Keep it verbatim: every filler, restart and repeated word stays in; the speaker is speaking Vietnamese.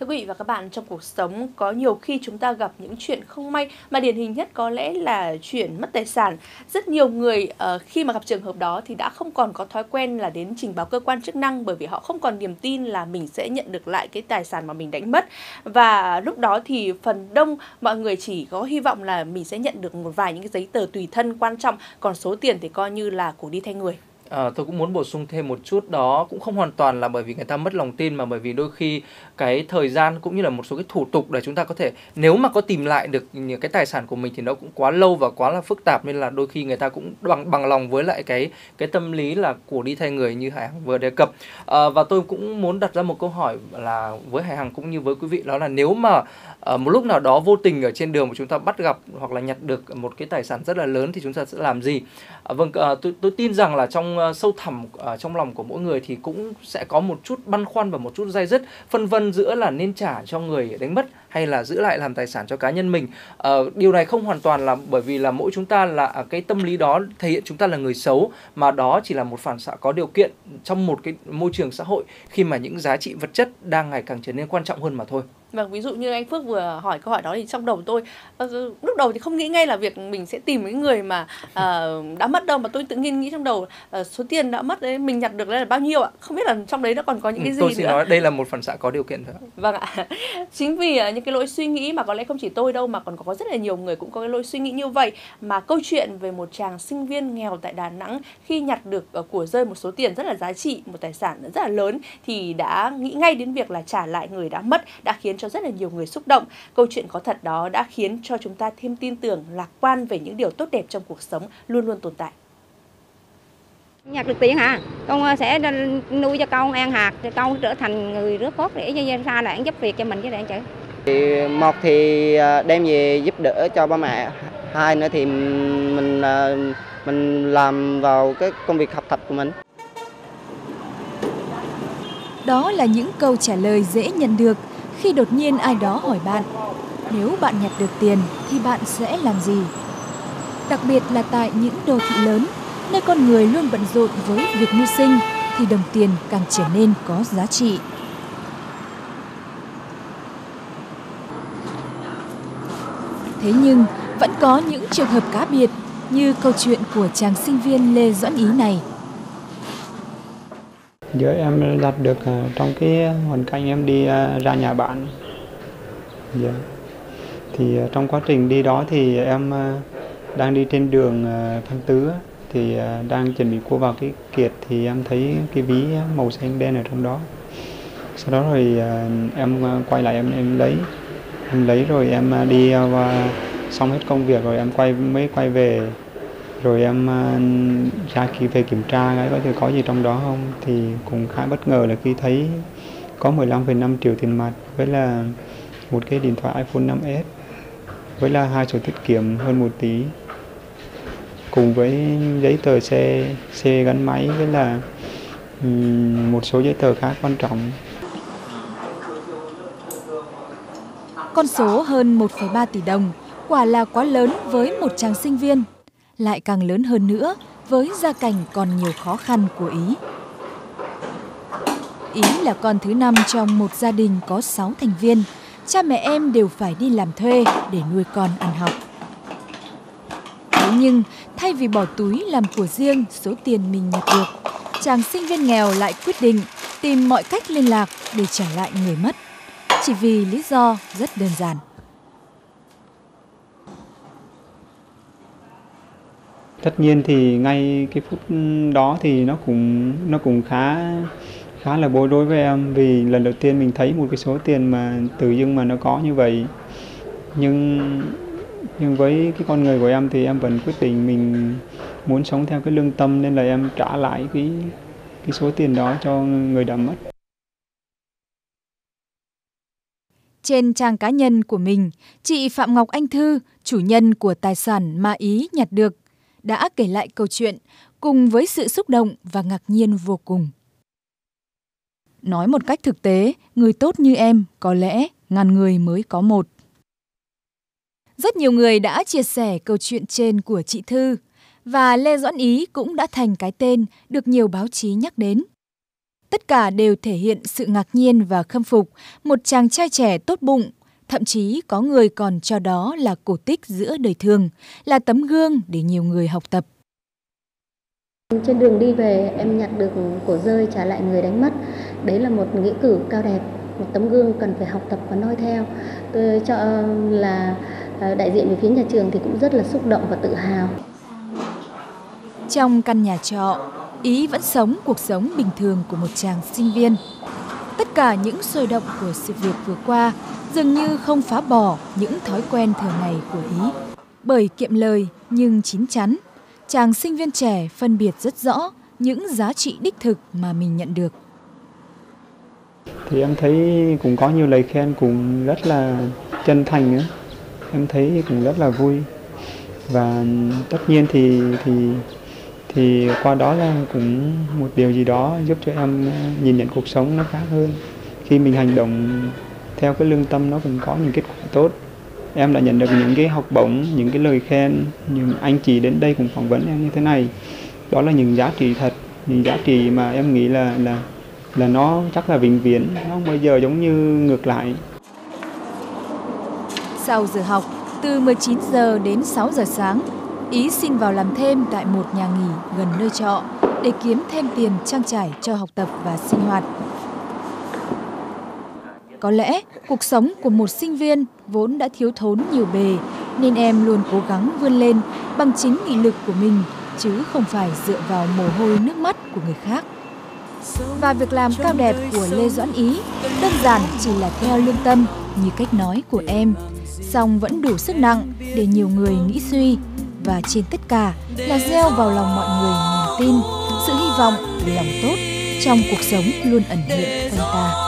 Thưa quý vị và các bạn, trong cuộc sống có nhiều khi chúng ta gặp những chuyện không may mà điển hình nhất có lẽ là chuyện mất tài sản. Rất nhiều người uh, khi mà gặp trường hợp đó thì đã không còn có thói quen là đến trình báo cơ quan chức năng bởi vì họ không còn niềm tin là mình sẽ nhận được lại cái tài sản mà mình đánh mất. Và lúc đó thì phần đông mọi người chỉ có hy vọng là mình sẽ nhận được một vài những cái giấy tờ tùy thân quan trọng, còn số tiền thì coi như là của đi thay người. À, tôi cũng muốn bổ sung thêm một chút, đó cũng không hoàn toàn là bởi vì người ta mất lòng tin mà bởi vì đôi khi cái thời gian cũng như là một số cái thủ tục để chúng ta có thể nếu mà có tìm lại được những cái tài sản của mình thì nó cũng quá lâu và quá là phức tạp, nên là đôi khi người ta cũng bằng bằng lòng với lại cái cái tâm lý là của đi thay người như Hải Hằng vừa đề cập. À, và tôi cũng muốn đặt ra một câu hỏi là với Hải Hằng cũng như với quý vị, đó là nếu mà à, một lúc nào đó vô tình ở trên đường mà chúng ta bắt gặp hoặc là nhặt được một cái tài sản rất là lớn thì chúng ta sẽ làm gì? À, vâng, à, tôi tôi tin rằng là trong sâu thẳm uh, trong lòng của mỗi người thì cũng sẽ có một chút băn khoăn và một chút day dứt phân vân giữa là nên trả cho người đánh mất hay là giữ lại làm tài sản cho cá nhân mình. Uh, điều này không hoàn toàn là bởi vì là mỗi chúng ta là cái tâm lý đó thể hiện chúng ta là người xấu, mà đó chỉ là một phản xạ có điều kiện trong một cái môi trường xã hội khi mà những giá trị vật chất đang ngày càng trở nên quan trọng hơn mà thôi. Và ví dụ như anh Phước vừa hỏi câu hỏi đó thì trong đầu tôi lúc đầu thì không nghĩ ngay là việc mình sẽ tìm cái người mà uh, đã mất đâu, mà tôi tự nhiên nghĩ trong đầu uh, số tiền đã mất đấy mình nhặt được là bao nhiêu ạ, không biết là trong đấy nó còn có những cái gì nữa. Tôi xin nữa. nói đây là một phản xạ có điều kiện thôi. Vâng ạ, chính vì uh, những cái lỗi suy nghĩ mà có lẽ không chỉ tôi đâu mà còn có rất là nhiều người cũng có cái lỗi suy nghĩ như vậy. Mà câu chuyện về một chàng sinh viên nghèo tại Đà Nẵng khi nhặt được uh, của rơi một số tiền rất là giá trị, một tài sản rất là lớn thì đã nghĩ ngay đến việc là trả lại người đã mất, đã khiến cho rất là nhiều người xúc động. Câu chuyện có thật đó đã khiến cho chúng ta thêm tin tưởng, lạc quan về những điều tốt đẹp trong cuộc sống luôn luôn tồn tại. Nhặt được tiền hả? Con sẽ nuôi cho con ăn hạt, con trở thành người rước phước để cho ra là giúp việc cho mình với lại anh chị. Một thì đem về giúp đỡ cho ba mẹ, hai nữa thì mình mình làm vào cái công việc học tập của mình. Đó là những câu trả lời dễ nhận được khi đột nhiên ai đó hỏi bạn, nếu bạn nhặt được tiền thì bạn sẽ làm gì? Đặc biệt là tại những đô thị lớn, nơi con người luôn bận rộn với việc mưu sinh, thì đồng tiền càng trở nên có giá trị. Thế nhưng, vẫn có những trường hợp cá biệt như câu chuyện của chàng sinh viên Lê Doãn Ý này. Giờ em đặt được trong cái hoàn cảnh em đi ra nhà bạn, yeah. Thì trong quá trình đi đó thì em đang đi trên đường Phan Tứ thì đang chuẩn bị cua vào cái kiệt thì em thấy cái ví màu xanh đen ở trong đó. Sau đó rồi em quay lại em em lấy, em lấy rồi em đi và xong hết công việc rồi em quay mới quay về. Rồi em ra khi về kiểm tra cái có thể có gì trong đó không thì cũng khá bất ngờ là khi thấy có mười lăm phẩy năm triệu tiền mặt với là một cái điện thoại iPhone năm S với là hai sổ tiết kiệm hơn một tí cùng với giấy tờ xe xe gắn máy với là một số giấy tờ khác quan trọng. Con số hơn một phẩy ba tỷ đồng quả là quá lớn với một chàng sinh viên, lại càng lớn hơn nữa với gia cảnh còn nhiều khó khăn của Ý. Ý là con thứ năm trong một gia đình có sáu thành viên, cha mẹ em đều phải đi làm thuê để nuôi con ăn học. Thế nhưng, thay vì bỏ túi làm của riêng số tiền mình nhặt được, chàng sinh viên nghèo lại quyết định tìm mọi cách liên lạc để trả lại người mất, chỉ vì lý do rất đơn giản. Tất nhiên thì ngay cái phút đó thì nó cũng nó cũng khá khá là bối rối với em vì lần đầu tiên mình thấy một cái số tiền mà tự dưng mà nó có như vậy, nhưng nhưng với cái con người của em thì em vẫn quyết định mình muốn sống theo cái lương tâm nên là em trả lại cái cái số tiền đó cho người đã mất. Trên trang cá nhân của mình, chị Phạm Ngọc Anh Thư, chủ nhân của tài sản mà Ý nhặt được, đã kể lại câu chuyện cùng với sự xúc động và ngạc nhiên vô cùng. Nói một cách thực tế, người tốt như em có lẽ ngàn người mới có một. Rất nhiều người đã chia sẻ câu chuyện trên của chị Thư và Lê Doãn Ý cũng đã thành cái tên được nhiều báo chí nhắc đến. Tất cả đều thể hiện sự ngạc nhiên và khâm phục, một chàng trai trẻ tốt bụng, thậm chí có người còn cho đó là cổ tích giữa đời thường, là tấm gương để nhiều người học tập. Trên đường đi về, em nhặt được của rơi trả lại người đánh mất. Đấy là một nghĩa cử cao đẹp, một tấm gương cần phải học tập và noi theo. Tôi cho là đại diện về phía nhà trường thì cũng rất là xúc động và tự hào. Trong căn nhà trọ, Ý vẫn sống cuộc sống bình thường của một chàng sinh viên. Tất cả những sôi động của sự việc vừa qua dường như không phá bỏ những thói quen thường ngày của Ý. Bởi kiệm lời nhưng chín chắn, chàng sinh viên trẻ phân biệt rất rõ những giá trị đích thực mà mình nhận được. Thì em thấy cũng có nhiều lời khen cũng rất là chân thành nữa. Em thấy cũng rất là vui. Và tất nhiên thì thì thì qua đó là cũng một điều gì đó giúp cho em nhìn nhận cuộc sống nó khác hơn. Khi mình hành động theo cái lương tâm nó cũng có những kết quả tốt. Em đã nhận được những cái học bổng, những cái lời khen, những anh chị đến đây cũng phỏng vấn em như thế này. Đó là những giá trị thật, những giá trị mà em nghĩ là là là nó chắc là vĩnh viễn, nó không bao giờ giống như ngược lại. Sau giờ học, từ mười chín giờ đến sáu giờ sáng, Ý xin vào làm thêm tại một nhà nghỉ gần nơi trọ để kiếm thêm tiền trang trải cho học tập và sinh hoạt. Có lẽ cuộc sống của một sinh viên vốn đã thiếu thốn nhiều bề, nên em luôn cố gắng vươn lên bằng chính nghị lực của mình, chứ không phải dựa vào mồ hôi nước mắt của người khác. Và việc làm cao đẹp của Lê Doãn Ý đơn giản chỉ là theo lương tâm như cách nói của em, song vẫn đủ sức nặng để nhiều người nghĩ suy, và trên tất cả là gieo vào lòng mọi người niềm tin, sự hy vọng, lòng tốt trong cuộc sống luôn ẩn hiện quanh ta.